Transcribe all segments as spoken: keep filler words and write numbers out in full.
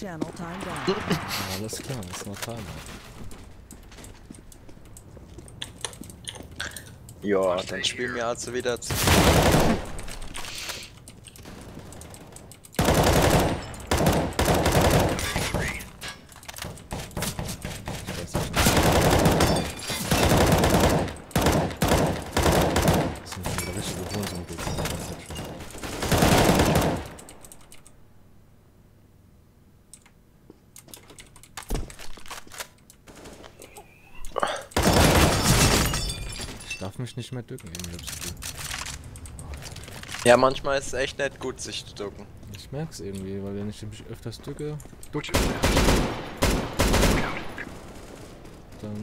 Alles klar, das ist noch Timer. Ja, dann spielen wir also wieder zu. Nicht mehr ducken im Lipstick. Ja, manchmal ist es echt nicht gut, sich zu ducken. Ich merk's irgendwie, weil wenn ich mich öfters ducke. Duck.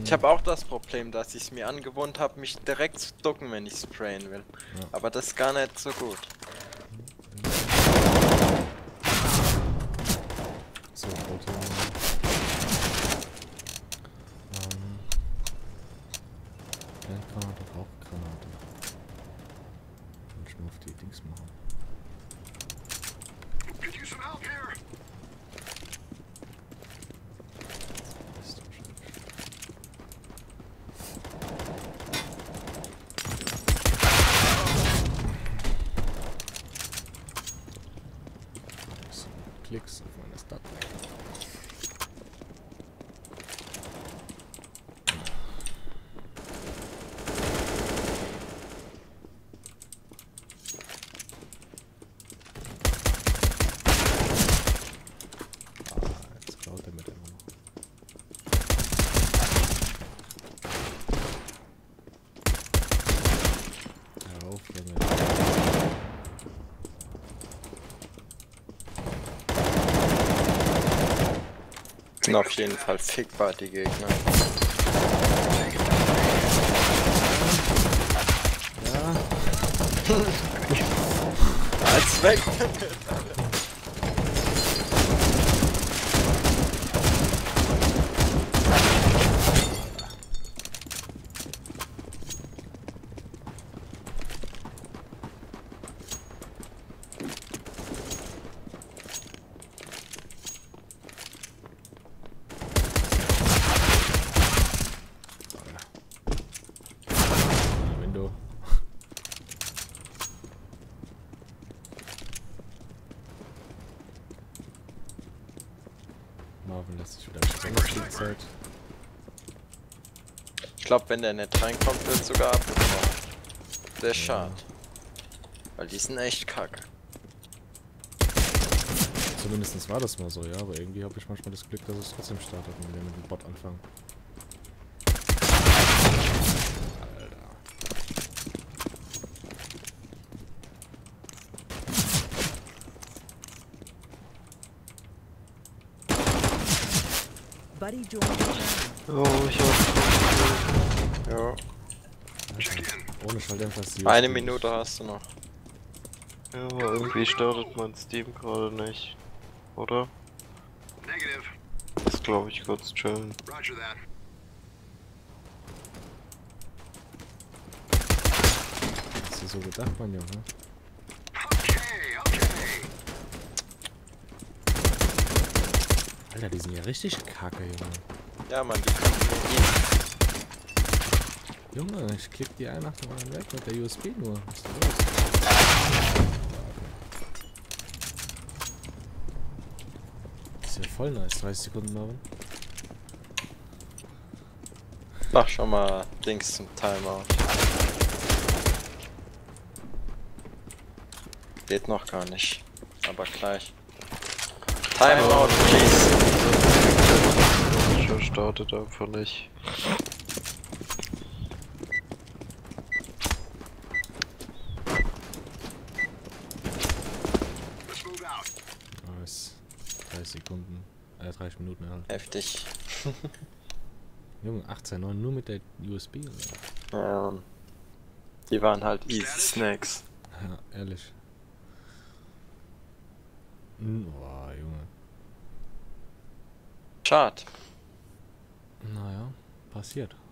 Ich habe auch das Problem, dass ich es mir angewohnt habe, mich direkt zu ducken, wenn ich sprayen will. Ja. Aber das ist gar nicht so gut. So, Granate, Rauchgranate. Und ich muss die Dings machen. Klicks auf meine Stadt. Auf jeden Fall fickbar die Gegner. Ja. Als weg. Ich glaube, wenn der nicht reinkommt, wird sogar abgebrochen. Der ist schade. Weil die sind echt kacke. Zumindest war das mal so, ja, aber irgendwie habe ich manchmal das Glück, dass es trotzdem startet, wenn wir mit dem Bot anfangen. Oh, ich hab... Ja. Ohne Schalldämpfer ist die... Eine Minute hast du noch. Ja, aber irgendwie startet mein Steam gerade nicht. Oder? Negative. Das glaube ich kurz chillen. Roger that. Hast du so gedacht, mein Junge? Alter, die sind ja richtig kacke, Junge. Ja, Mann, die können die. Junge, ich klick die ein nach dem anderen weg mit der U S B nur. Was ist los? Ist ja voll nice, dreißig Sekunden, Marvin. Mach schon mal Dings zum Timeout. Geht noch gar nicht, aber gleich. Timeout, please. Schon startet einfach nicht. Nice. dreißig Sekunden. Äh, dreißig Minuten, ja. Heftig. Junge, achtzehn Komma neun nur mit der U S B, oder? Ja. Die waren halt easy Snacks. Ja, ehrlich. Boah, Junge. Schade. Naja, passiert.